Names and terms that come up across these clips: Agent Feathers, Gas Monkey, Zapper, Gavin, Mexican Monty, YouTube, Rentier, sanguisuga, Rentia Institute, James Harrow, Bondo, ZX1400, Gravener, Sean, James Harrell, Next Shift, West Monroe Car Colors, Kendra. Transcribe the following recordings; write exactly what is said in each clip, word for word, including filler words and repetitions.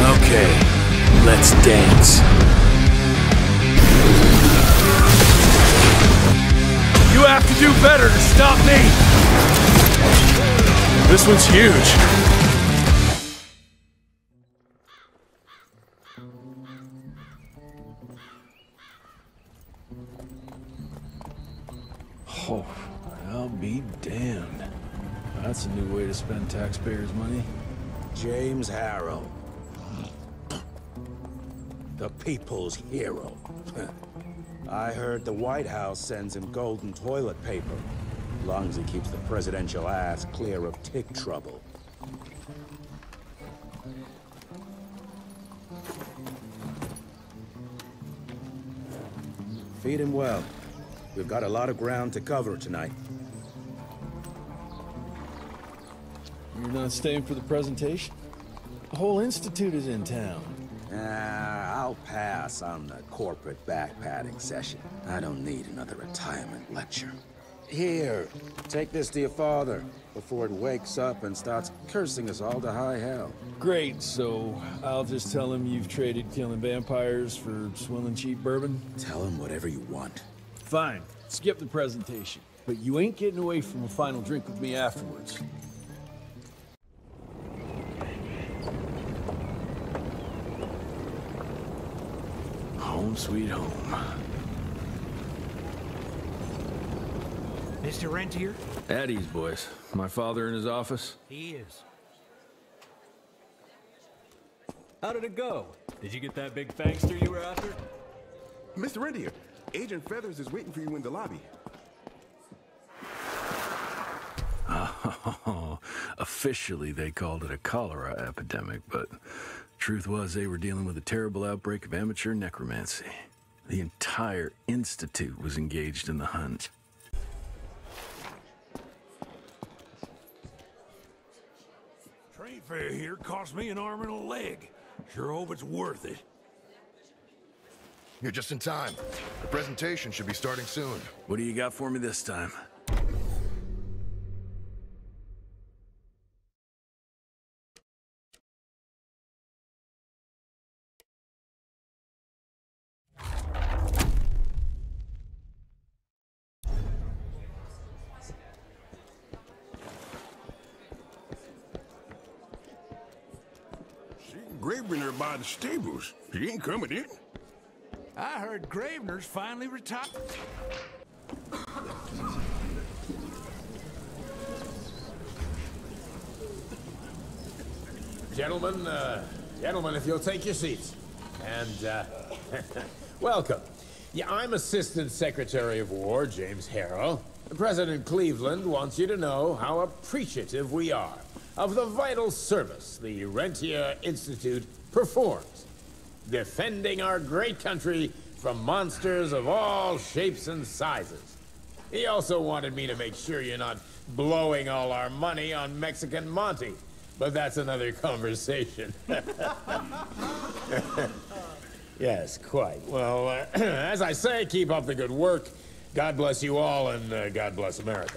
Okay, let's dance. You have to do better to stop me. This one's huge. That's a new way to spend taxpayers' money. James Harrow. The people's hero. I heard the White House sends him golden toilet paper. As long as he keeps the presidential ass clear of tick trouble. Feed him well. We've got a lot of ground to cover tonight. You're not staying for the presentation? The whole institute is in town. Nah, I'll pass on the corporate backpating session. I don't need another retirement lecture. Here, take this to your father before it wakes up and starts cursing us all to high hell. Great, so I'll just tell him you've traded killing vampires for swilling cheap bourbon? Tell him whatever you want. Fine, skip the presentation. But you ain't getting away from a final drink with me afterwards. Home sweet home. Mister Rentier? At ease, boys. My father in his office? He is. How did it go? Did you get that big fangster you were after? Mister Rentier, Agent Feathers is waiting for you in the lobby. Oh, officially they called it a cholera epidemic, but... truth was, they were dealing with a terrible outbreak of amateur necromancy. The entire institute was engaged in the hunt. Train fare here cost me an arm and a leg. Sure hope it's worth it. You're just in time. The presentation should be starting soon. What do you got for me this time? Gravener by the stables. He ain't coming in. I heard Gravener's finally retired. Gentlemen, uh, gentlemen, if you'll take your seats. And, uh, welcome. Yeah, I'm Assistant Secretary of War, James Harrell. President Cleveland wants you to know how appreciative we are of the vital service the Rentia Institute performs, defending our great country from monsters of all shapes and sizes. He also wanted me to make sure you're not blowing all our money on Mexican Monty, but that's another conversation. Yes, quite. Well, uh, as I say, keep up the good work. God bless you all, and uh, God bless America.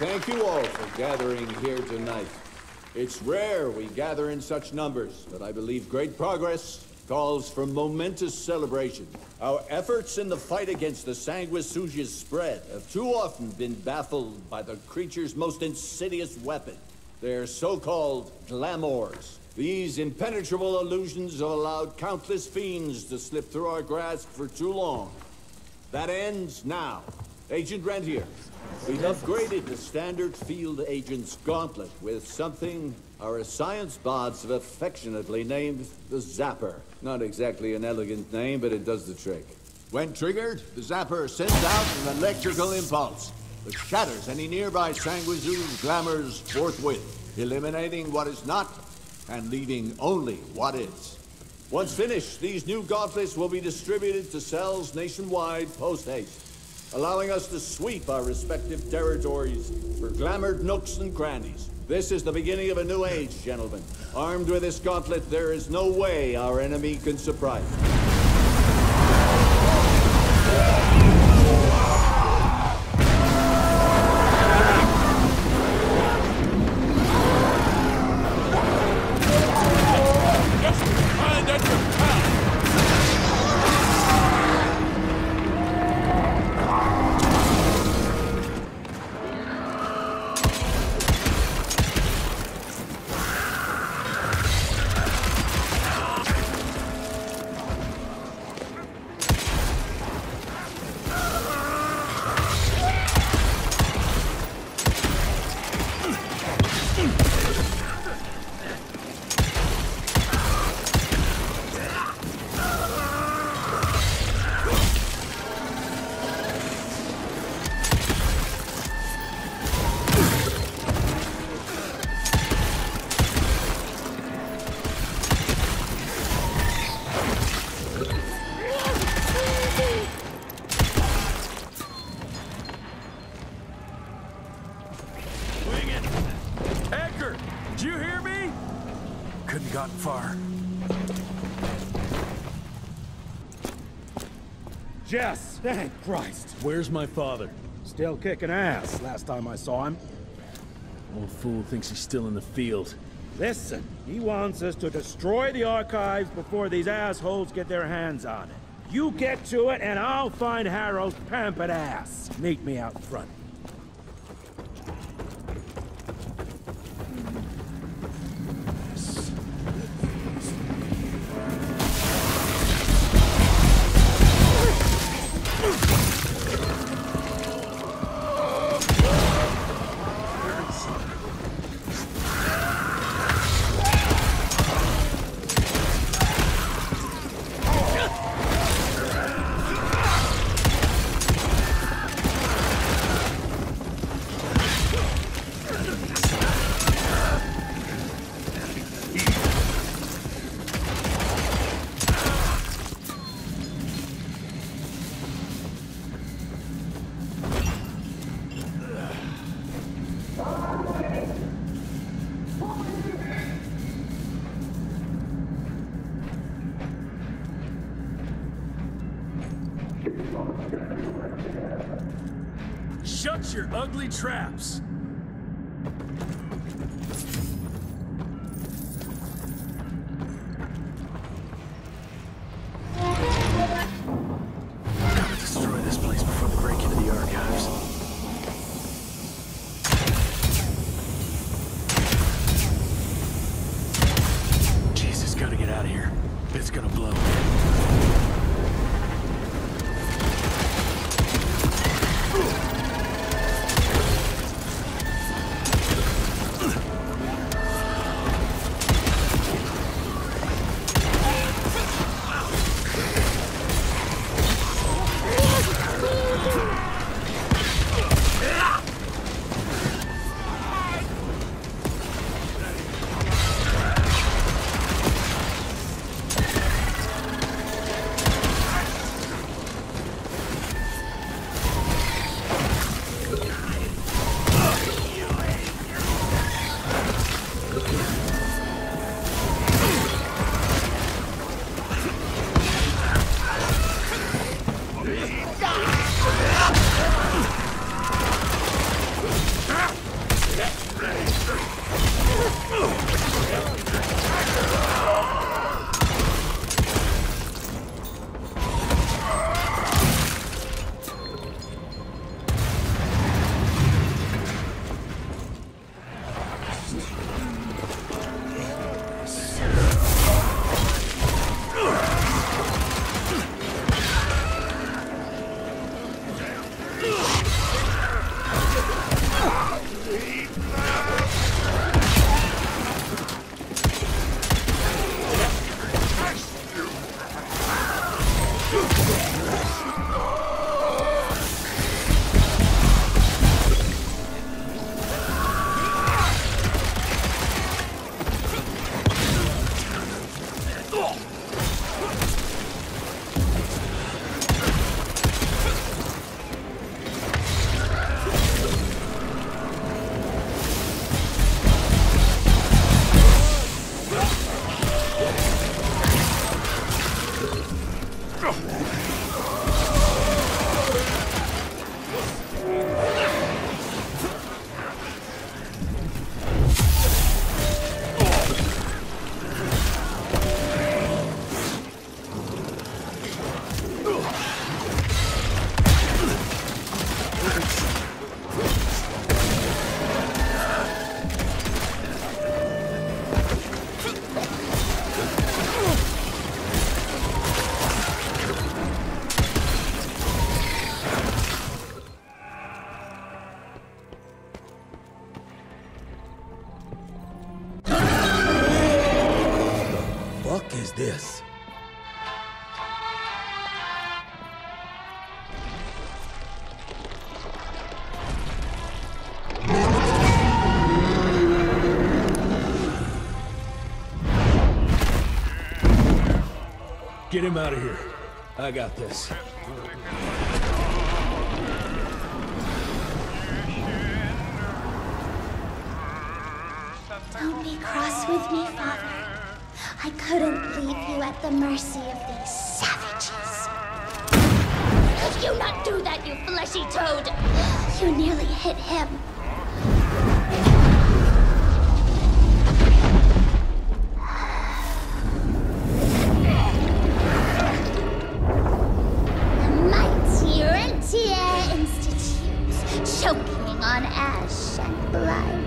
Thank you all for gathering here tonight. It's rare we gather in such numbers, but I believe great progress calls for momentous celebration. Our efforts in the fight against the sanguisuga's spread have too often been baffled by the creature's most insidious weapon, their so-called glamours. These impenetrable illusions have allowed countless fiends to slip through our grasp for too long. That ends now. Agent Rentier, we've upgraded the standard field agent's gauntlet with something our science bots have affectionately named the Zapper. Not exactly an elegant name, but it does the trick. When triggered, the Zapper sends out an electrical impulse that shatters any nearby sanguisuga's glamours forthwith, eliminating what is not and leaving only what is. Once finished, these new gauntlets will be distributed to cells nationwide post-haste, allowing us to sweep our respective territories for glamored nooks and crannies. This is the beginning of a new age, gentlemen. Armed with this gauntlet, there is no way our enemy can surprise us. Did you hear me? Couldn't have gotten far. Jess! Thank Christ! Where's my father? Still kicking ass, last time I saw him. Old fool thinks he's still in the field. Listen, he wants us to destroy the archives before these assholes get their hands on it. You get to it, and I'll find Harrow's pampered ass. Meet me out front. Shut your ugly traps! This. Get him out of here. I got this. Don't be cross with me, Father. I couldn't leave you at the mercy of these savages. Could you not do that, you fleshy toad? You nearly hit him. The mighty Rentia Institute, choking on ash and blight.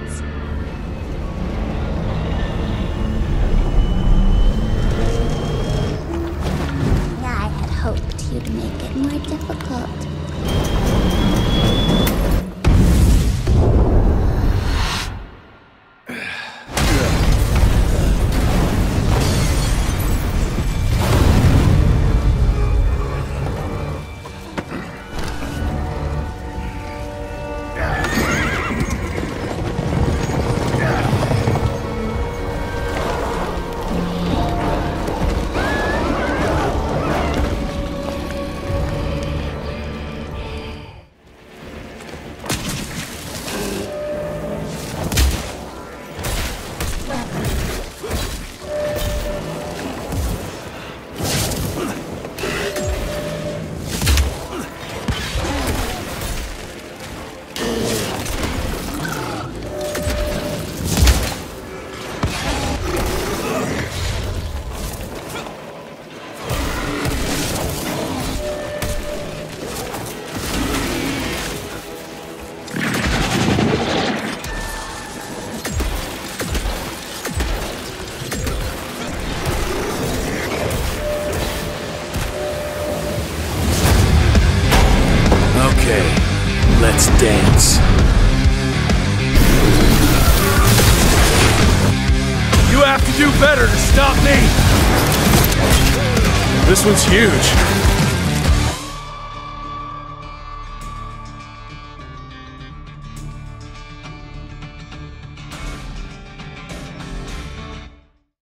Hoped you'd make it more difficult. This one's huge.